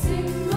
Sing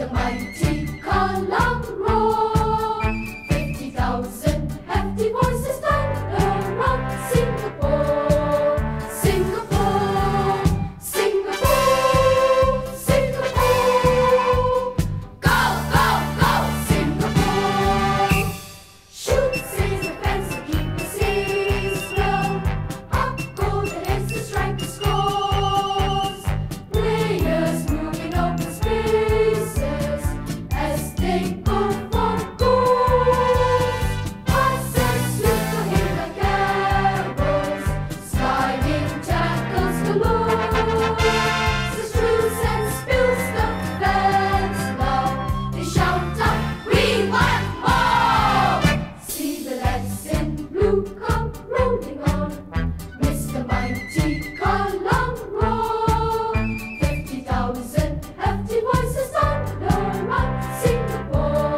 the mighty Kalangro. 50,000 hefty voices stand around Singapore. Singapore, Singapore, Singapore. Go, go, go, Singapore. Shoot the seas, the fence to keep the seas low. Up go the heads to strike the scores. Players moving open spaces as they go for goals. Passes flickering like arrows, sliding tackles galore. The shrills and spills the fans now, they shout out, "We want more!" See the lads in blue come rolling on, Mr. Mighty Kalangro. 50,000 hefty voices all around Singapore.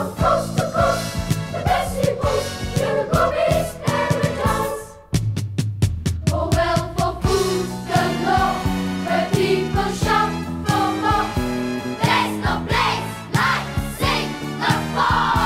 From coast to coast, the best he posts to the movies and the dolls. Oh well, for food galore, where people shop for more, there's no place like Singapore.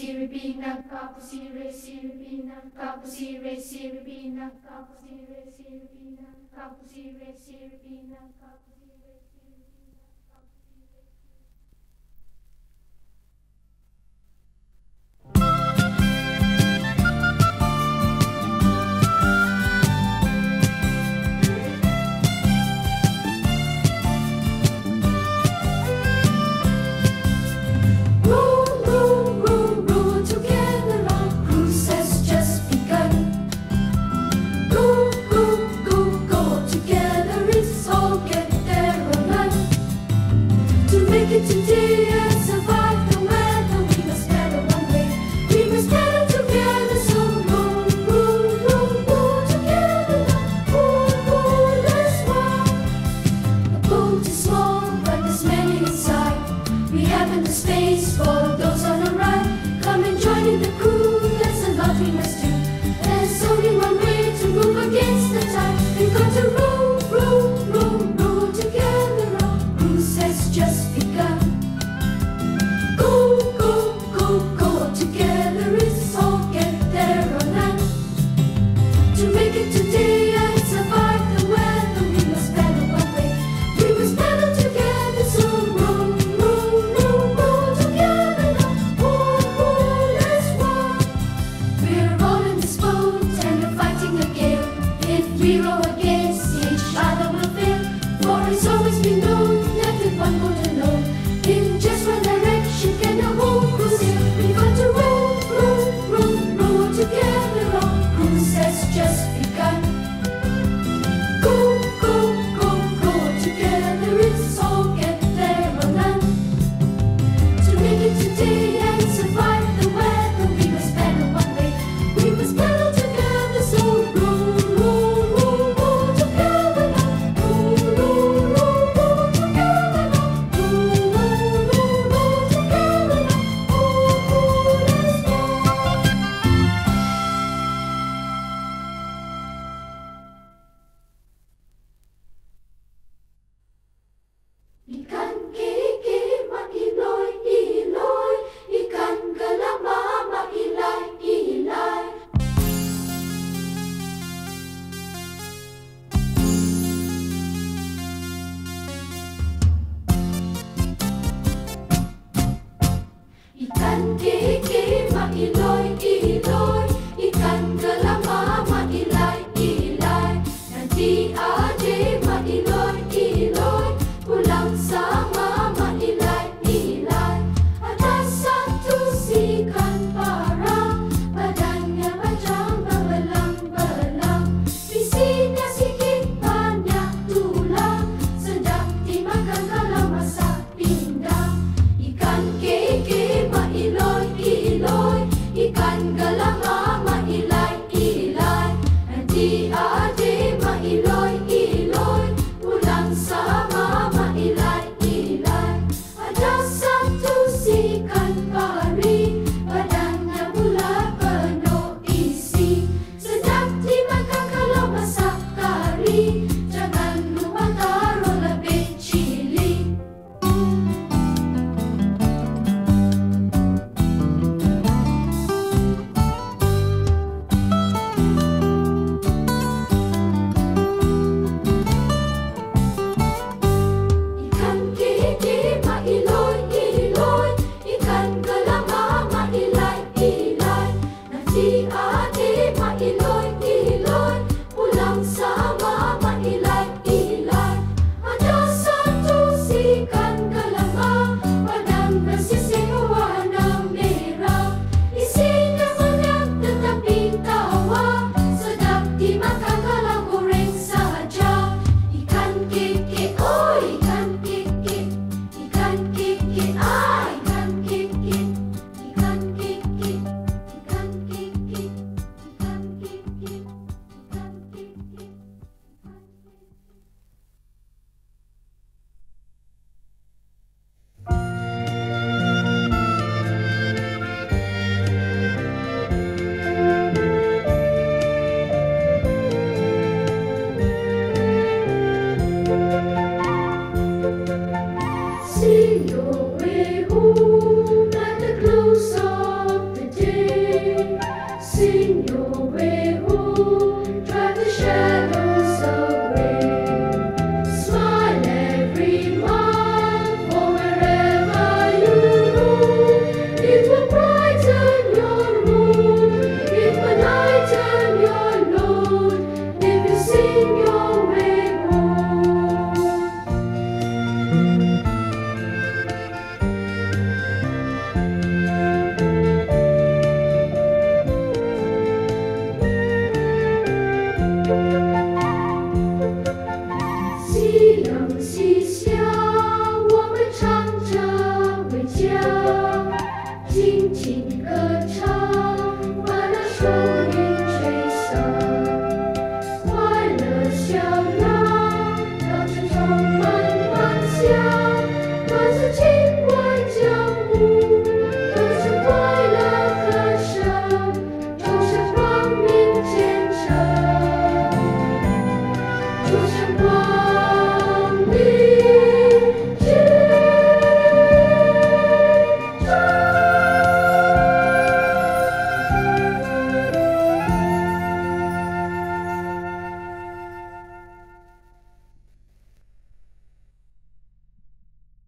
Siribina, Capusire, Siribina, Capusire, Siribina, Capusire, Siribina, Capusire, Siribina, Capusire.